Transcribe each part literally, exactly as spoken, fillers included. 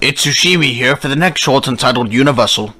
It's Sushimi here for the next short entitled Universal.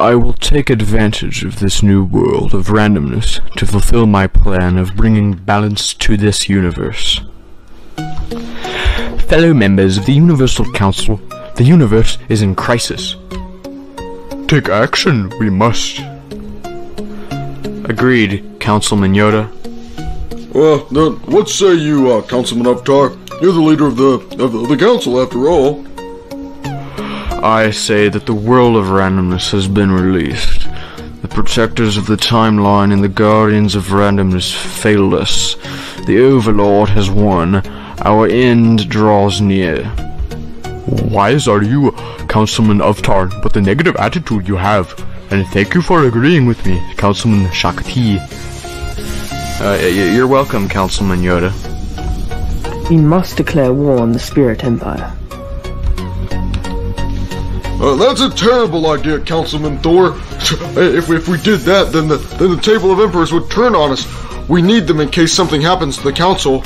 I will take advantage of this new world of randomness to fulfill my plan of bringing balance to this universe. Fellow members of the Universal Council, the universe is in crisis. Take action, we must. Agreed, Councilman Yoda. Well, uh, what say you, uh, Councilman Uvtarr? You're the leader of the, of the, of the council, after all. I say that the world of randomness has been released. The protectors of the timeline and the guardians of randomness failed us. The Overlord has won. Our end draws near. Wise are you, Councilman Uvtarr, but the negative attitude you have. And thank you for agreeing with me, Councilman Shaak Ti. Uh, you're welcome, Councilman Yoda. We must declare war on the Spirit Empire. Uh, that's a terrible idea, Councilman Thor. If we, if we did that, then the, then the Table of Emperors would turn on us. We need them in case something happens to the Council.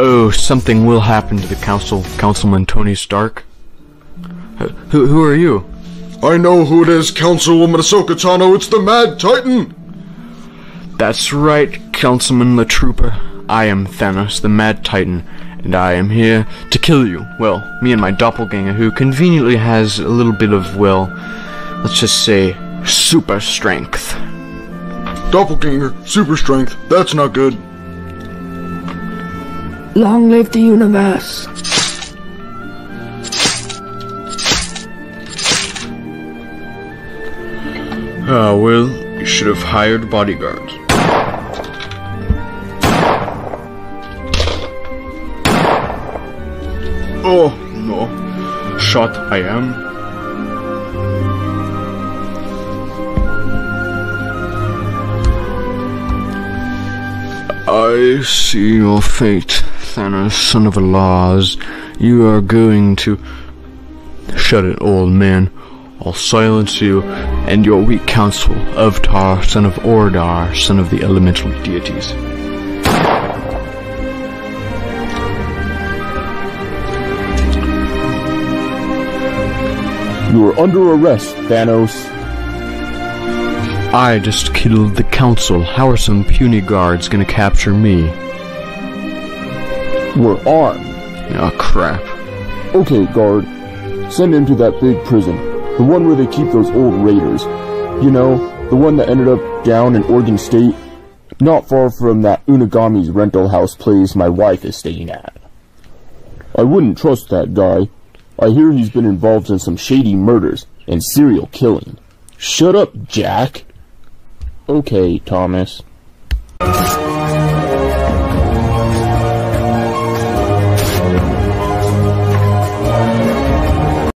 Oh, something will happen to the Council, Councilman Tony Stark. Who, who are you? I know who it is, Councilwoman Ahsoka Tano. It's the Mad Titan! That's right, Councilman La Trooper. I am Thanos, the Mad Titan. And I am here to kill you. Well, me and my doppelganger, who conveniently has a little bit of, well, let's just say, super strength. Doppelganger, super strength, that's not good. Long live the universe. Ah, well, you should have hired bodyguards. Oh, no. Shot I am. I see your fate, Thanos, son of Allah's. You are going to... Shut it, old man. I'll silence you and your weak council, Uvtarr, son of Ordar, son of the elemental deities. You are under arrest, Thanos. I just killed the council. How are some puny guards gonna capture me? We're armed. Oh, crap. Okay, guard. Send him to that big prison. The one where they keep those old raiders. You know, the one that ended up down in Oregon State. Not far from that Unagami's rental house place my wife is staying at. I wouldn't trust that guy. I hear he's been involved in some shady murders and serial killing. Shut up, Jack. Okay, Thomas.